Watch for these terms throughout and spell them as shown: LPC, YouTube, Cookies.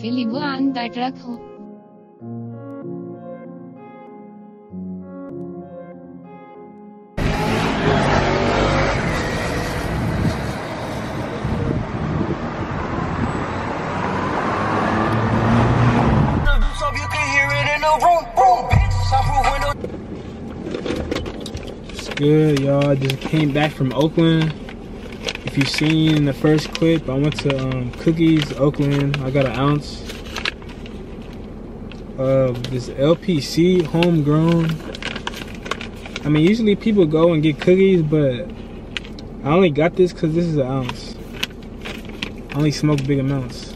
Filibur and that rakho. So you can hear it in the room, boom, bitch. It's good, y'all. Just came back from Oakland. If you seen in the first clip, I went to Cookies, Oakland. I got an ounce of this LPC, homegrown. I mean, usually people go and get cookies, but I only got this because this is an ounce. I only smoke big amounts.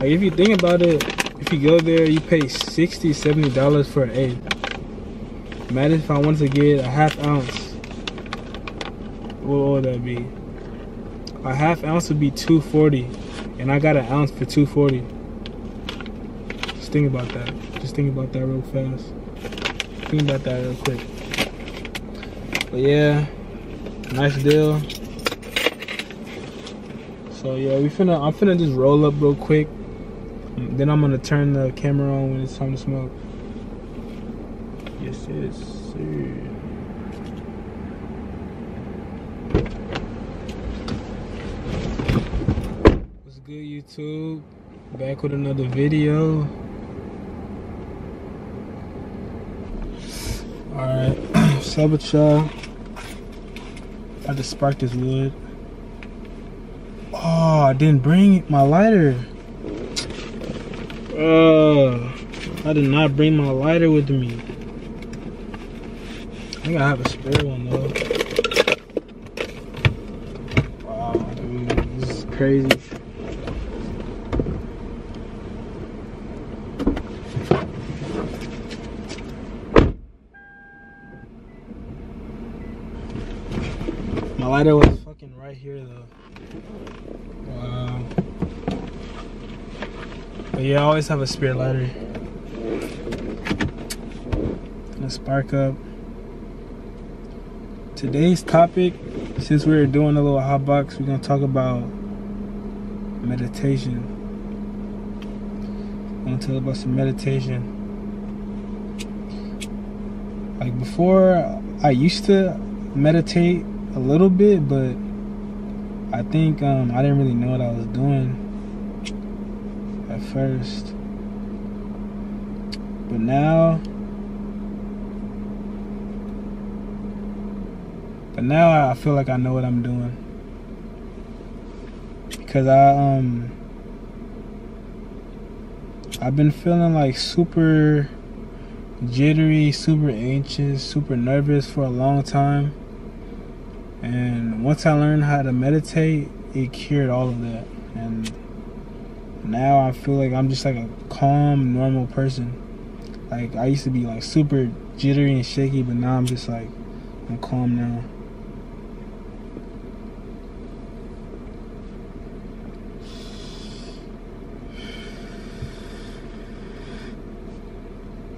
Like, if you think about it, if you go there, you pay $60, $70 for an eighth. Imagine if I wanted to get a half ounce. What would that be? A half ounce would be $2.40, and I got an ounce for $2.40. Just think about that. Just think about that real fast. Think about that real quick. But yeah, nice deal. So yeah, I'm finna just roll up real quick. Then I'm gonna turn the camera on when it's time to smoke. Yes, yes, sir. Good YouTube, back with another video. Alright, what's up with y'all? I just sparked this wood. Oh, I didn't bring my lighter. I did not bring my lighter with me. I think I have a spare one though. Wow, dude, this is crazy. My lighter was fucking right here though. Wow. But yeah, I always have a spare lighter. Gonna spark up. Today's topic, since we're doing a little hot box, we're gonna talk about meditation. I'm gonna tell about some meditation. Like before, I used to meditate a little bit, but I think I didn't really know what I was doing at first, but now I feel like I know what I'm doing, because I've been feeling like super jittery, super anxious, super nervous for a long time. And once I learned how to meditate, it cured all of that. And now I feel like I'm just like a calm, normal person. Like I used to be like super jittery and shaky, but now I'm just like, I'm calm now.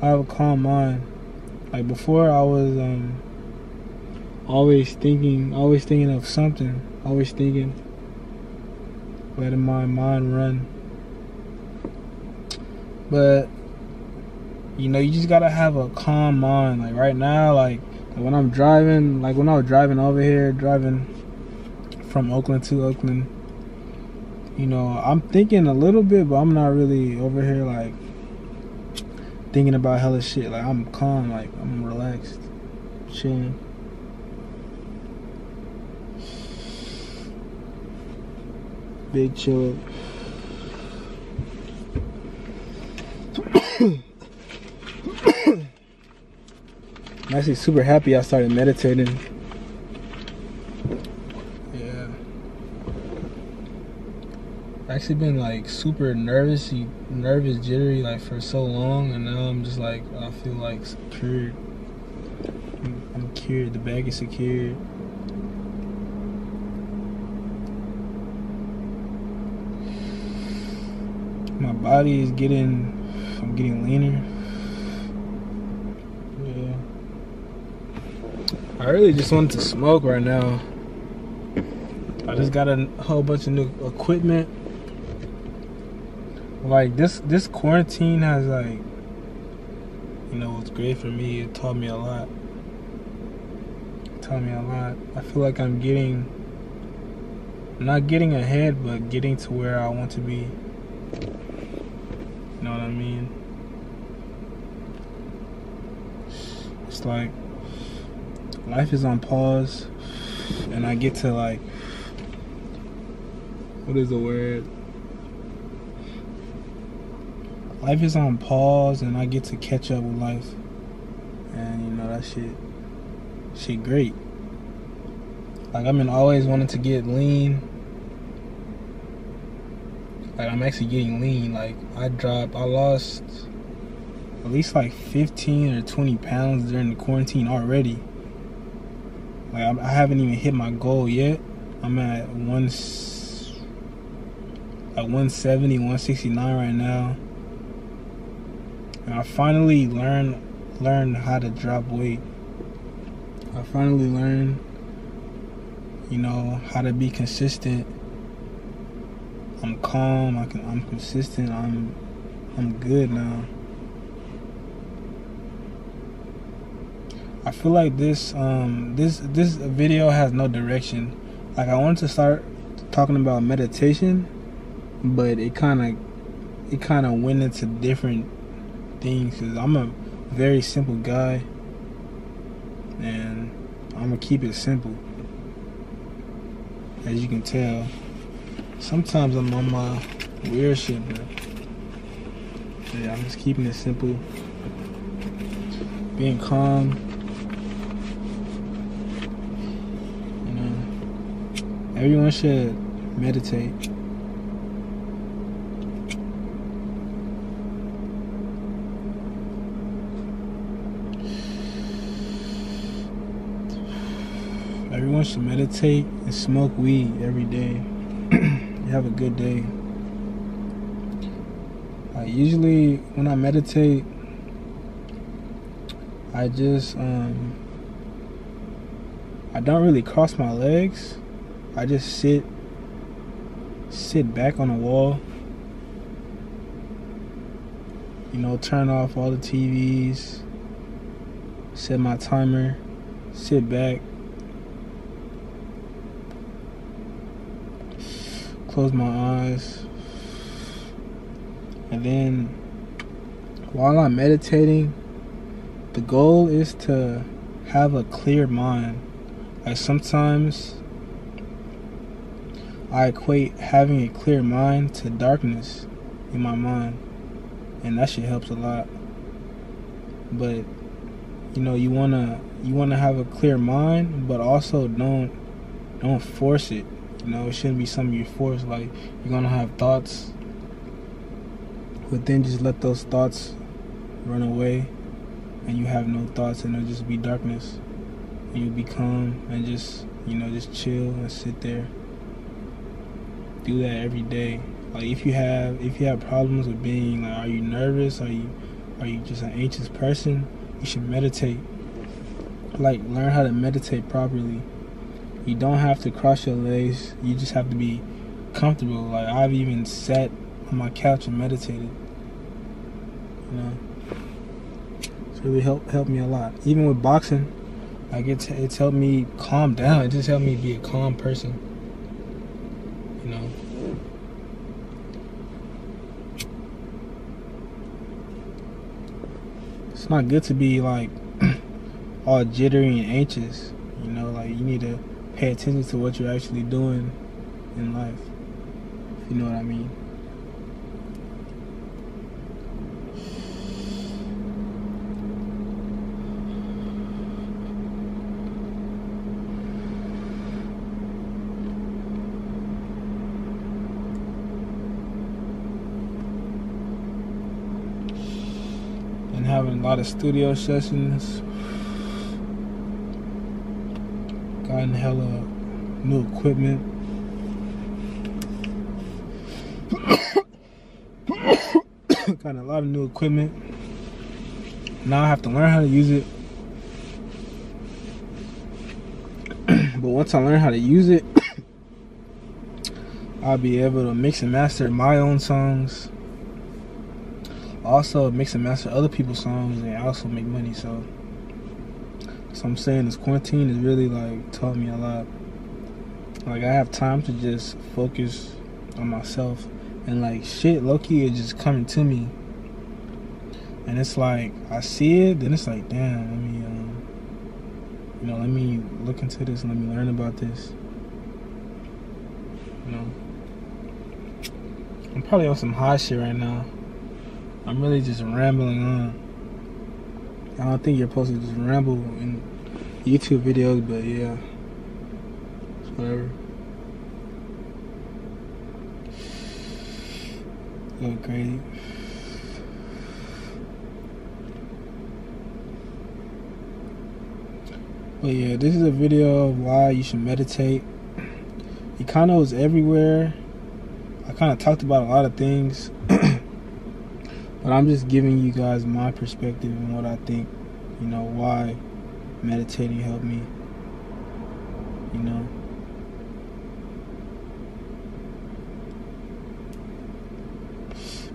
I have a calm mind. Like before I was, always thinking of something, always thinking, letting my mind run. But you know, you just gotta have a calm mind. Like right now, like when I'm driving, like when I was driving over here, driving from Oakland to Oakland, you know, I'm thinking a little bit, but I'm not really over here like thinking about hella shit. Like I'm calm, like I'm relaxed, chilling. Big chill. I'm actually super happy I started meditating. Yeah. I've actually been like super nervous, jittery like for so long, and now I'm just like, I feel like cured. I'm cured, the bag is secured. My body is getting, I'm getting leaner. Yeah. I really just wanted to smoke right now. I just got a whole bunch of new equipment. like this quarantine has, like, you know, it's great for me. It taught me a lot. It taught me a lot. I feel like I'm not getting ahead, but getting to where I want to be. You know what I mean? It's like life is on pause, and I get to, like, what is the word? Life is on pause, and I get to catch up with life. And, you know, that shit great. Like, I've been always wanting to get lean. Like, I'm actually getting lean. Like, I lost at least, like, 15 or 20 pounds during the quarantine already. Like, I haven't even hit my goal yet. I'm at 170, 169 right now. And I finally learned how to drop weight. I finally learned, you know, how to be consistent. I'm calm. I'm consistent. I'm good now. I feel like this video has no direction. Like, I wanted to start talking about meditation, but it kind of went into different things, because I'm a very simple guy, and I'm gonna keep it simple. As you can tell, sometimes I'm on my weird shit, but yeah, I'm just keeping it simple, being calm, you know. Everyone should meditate. Everyone should meditate and smoke weed every day. You have a good day. Like, usually when I meditate, I just I don't really cross my legs. I just sit back on the wall. You know, turn off all the TVs. Set my timer. Sit back. Close my eyes, and then while I'm meditating, the goal is to have a clear mind. Like, sometimes I equate having a clear mind to darkness in my mind, and that shit helps a lot. But, you know, you wanna have a clear mind, but also don't force it. You know, it shouldn't be something you force. Like, you're gonna have thoughts, but then just let those thoughts run away, and you have no thoughts, and it'll just be darkness. And you'll be calm and just, you know, just chill and sit there. Do that every day. Like, if you have problems with being, like, are you nervous? Are you just an anxious person? You should meditate. Like, learn how to meditate properly. You don't have to cross your legs. You just have to be comfortable. Like, I've even sat on my couch and meditated. You know, it's really helped me a lot. Even with boxing, like, it's helped me calm down. It just helped me be a calm person. You know. It's not good to be, like, all jittery and anxious. You know, like, you need to pay attention to what you're actually doing in life, if you know what I mean. And having a lot of studio sessions. Gotten hella new equipment. Got a lot of new equipment. Now I have to learn how to use it. But once I learn how to use it, I'll be able to mix and master my own songs. also mix and master other people's songs and also make money. So that's what I'm saying. This quarantine has really like taught me a lot. Like I have time to just focus on myself, and like shit low-key is just coming to me. And it's like I see it, then it's like damn, let me you know, let me look into this, let me learn about this. You know, I'm probably on some hot shit right now. I'm really just rambling on. I don't think you're supposed to just ramble in YouTube videos, but yeah, it's whatever. A little crazy. But yeah, this is a video of why you should meditate. It kind of was everywhere. I kind of talked about a lot of things. But I'm just giving you guys my perspective and what I think, you know, why meditating helped me, you know.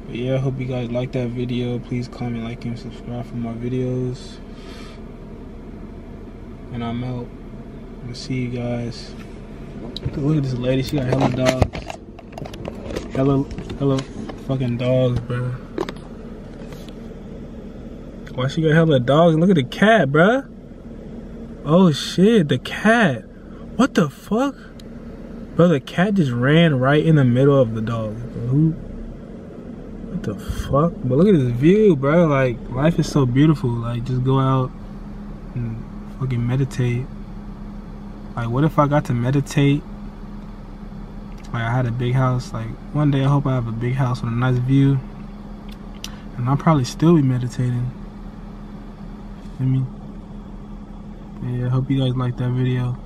But yeah, I hope you guys like that video. Please comment, like, and subscribe for more videos. And I'm out. I'm gonna see you guys. Look at this lady. She got hella dogs. Hella fucking dogs, bro. Why she got hella dogs? Look at the cat, bro. Oh shit, the cat. What the fuck, bro? The cat just ran right in the middle of the dog. Who? What the fuck? But look at this view, bro. Like life is so beautiful. Like just go out and fucking meditate. Like what if I got to meditate? Like I had a big house. Like one day I hope I have a big house with a nice view, and I'll probably still be meditating. I mean, yeah, I hope you guys like that video.